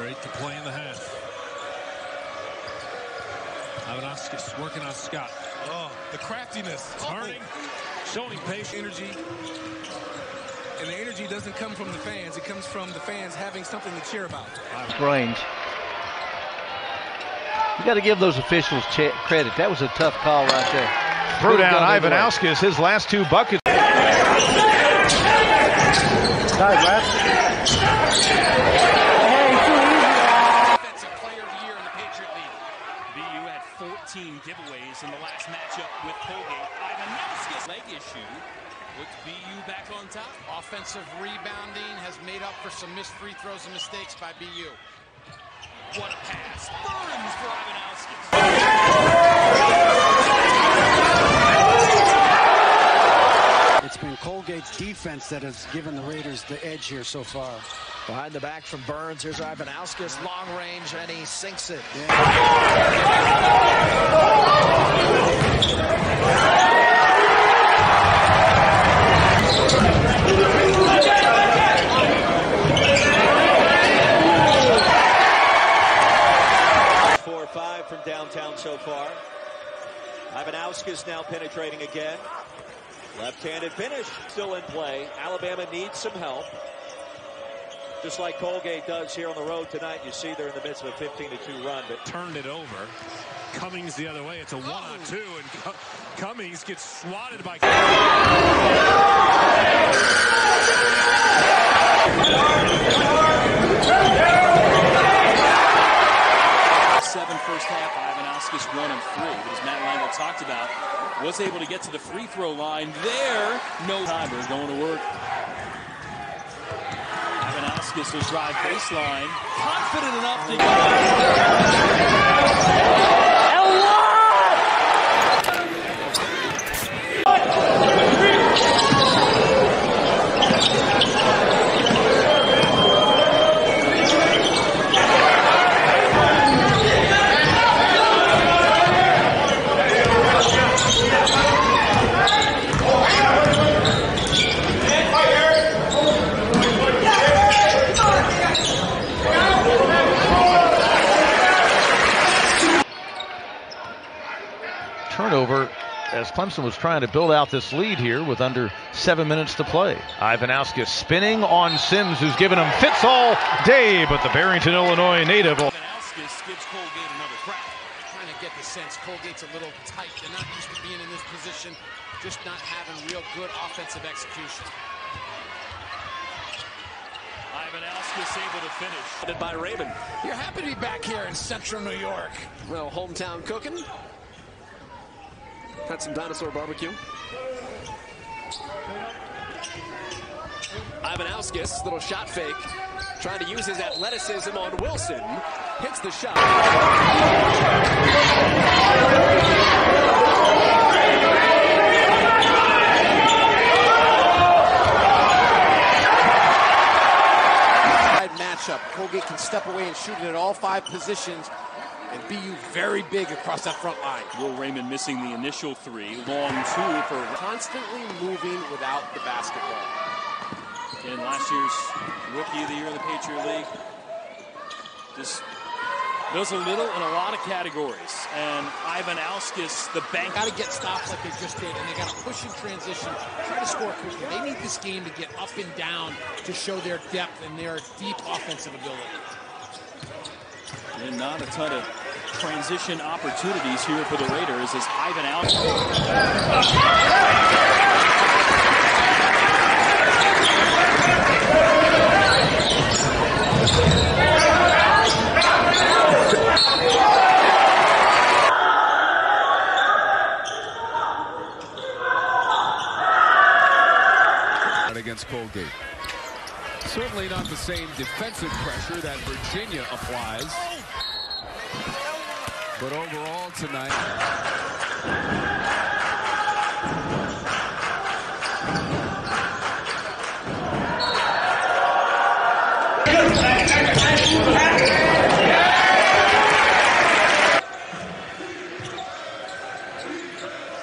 Under 8 to play in the half. Ivanauskas working on Scott. Oh, the craftiness. Turning, showing patience. Energy. And the energy doesn't come from the fans. It comes from the fans having something to cheer about. Range. You got to give those officials credit. That was a tough call right there. Threw down Ivanauskas, his last two buckets. Side left. Giveaways in the last matchup with Colgate. Ivanauskas leg issue puts BU back on top. Offensive rebounding has made up for some missed free throws and mistakes by BU. What a pass. Burns for Ivanauskas. It's been Colgate's defense that has given the Raiders the edge here so far. Behind the back from Burns, here's Ivanauskas, long range, and he sinks it. Yeah. 4-5 from downtown so far. Ivanauskas now penetrating again. Left-handed finish, still in play. Alabama needs some help. Just like Colgate does here on the road tonight. You see they're in the midst of a 15-2 run, but turned it over. Cummings the other way. It's a one-on-two, and Cummings gets swatted by... Seven first half, Ivanauskas 1 of 3, but as Matt Langle talked about, was able to get to the free throw line there. No timer going to work. Ivanauskas will drive baseline, confident enough to turnover as Clemson was trying to build out this lead here with under 7 minutes to play. Ivanauskas spinning on Sims, who's given him fits all day, but the Barrington, Illinois native. Ivanauskas gives Colgate another crack. Trying to get the sense Colgate's a little tight. They're not used to being in this position, just not having real good offensive execution. Ivanauskas able to finish. By Raymond. You're happy to be back here in Central New York. Well, hometown cooking. Had some dinosaur barbecue. Ivanauskas, little shot fake, trying to use his athleticism on Wilson. Hits the shot. Side matchup. Colgate can step away and shoot it at all 5 positions. And BU very big across that front line. Will Raymond missing the initial 3. Long 2 for... Constantly moving without the basketball. And last year's Rookie of the Year in the Patriot League. Just knows a little in a lot of categories. And Ivanauskas, the bank... Got to get stops like they just did, and they got to push in transition, try to score quickly. They need this game to get up and down to show their depth and their deep offensive ability. And not a ton of transition opportunities here for the Raiders as Ivanauskas against Colgate. Certainly not the same defensive pressure that Virginia applies. But overall tonight...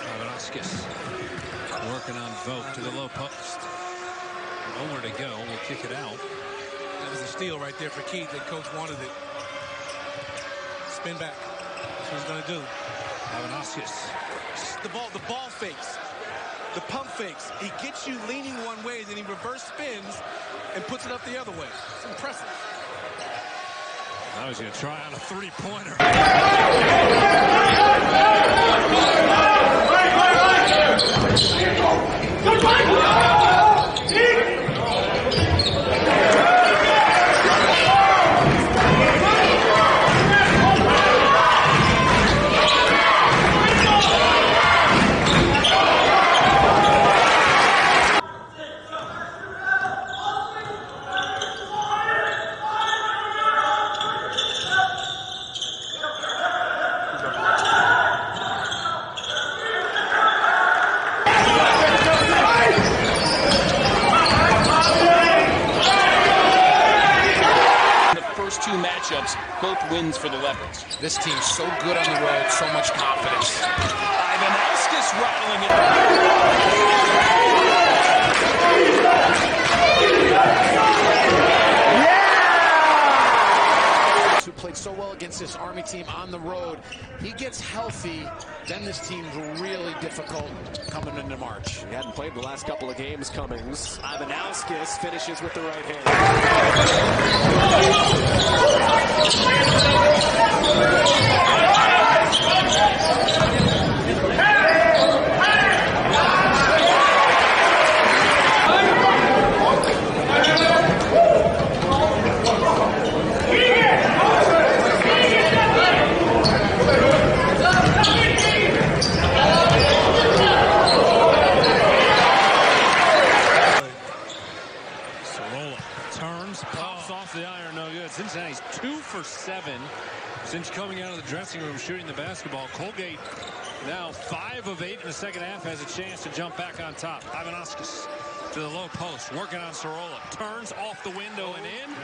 Ivanauskas working on Vogt to the low post. Nowhere to go. We'll kick it out. That was a steal right there for Keith. that coach wanted it. Spin back. That's what he's going to do. Ivanauskas. The ball fakes. The pump fakes. He gets you leaning one way, then he reverse spins and puts it up the other way. It's impressive. Now he's going to try on a three-pointer. Both wins for the Leopards. This team's so good on the road, so much confidence. Ivanauskas rattling it. Yeah! Who played so well against this Army team on the road. He gets healthy, then this team's really difficult coming into March. He hadn't played the last couple of games, Cummings. Ivanauskas finishes with the right hand. Sorolla turns, pops off the iron, no good. Cincinnati's 2 for 7 since coming out of the dressing room shooting the basketball. Colgate now 5 of 8 in the second half, has a chance to jump back on top. Ivanauskas to the low post, working on Sorolla, turns off the window and in.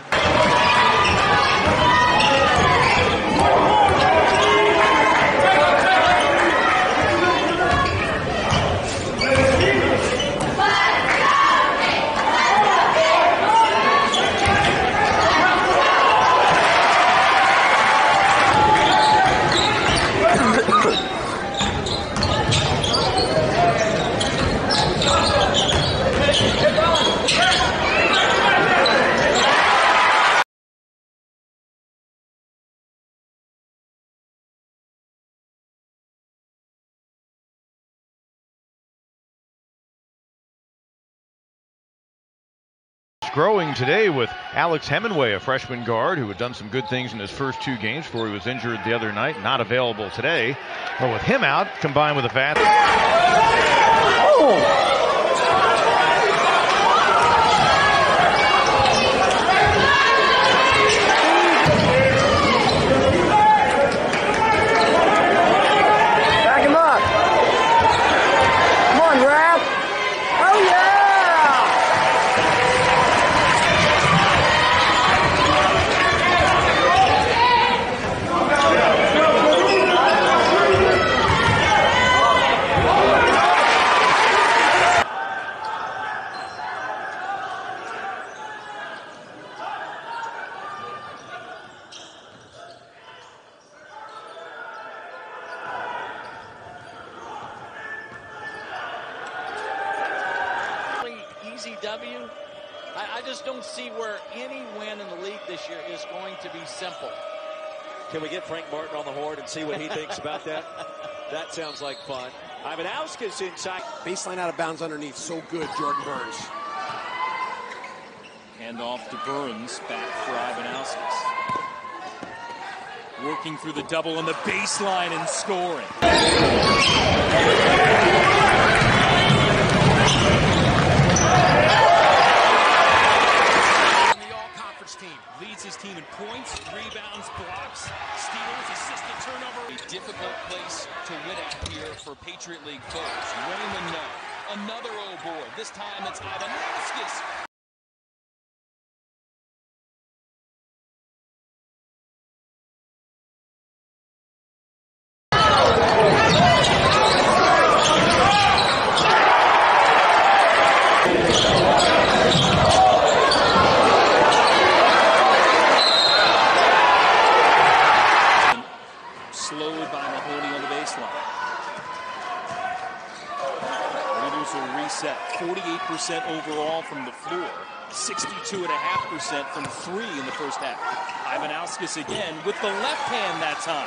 Growing today with Alex Hemenway, a freshman guard who had done some good things in his first 2 games before he was injured the other night, not available today. But with him out, combined with the fat. Oh. I just don't see where any win in the league this year is going to be simple. Can we get Frank Martin on the horn and see what he thinks about that? That sounds like fun. Ivanauskas inside. Baseline out of bounds underneath. So good, Jordan Burns. Hand off to Burns. Back for Ivanauskas. Working through the double on the baseline and scoring. His team in points, rebounds, blocks, steals, assisted, turnover. A difficult place to win at here for Patriot League folks. Raymond, another O board. This time it's Ivanauskas. by Mahoney on the baseline. Leaders will reset 48% overall from the floor, 62.5% from three in the first half. Ivanauskas again with the left hand that time.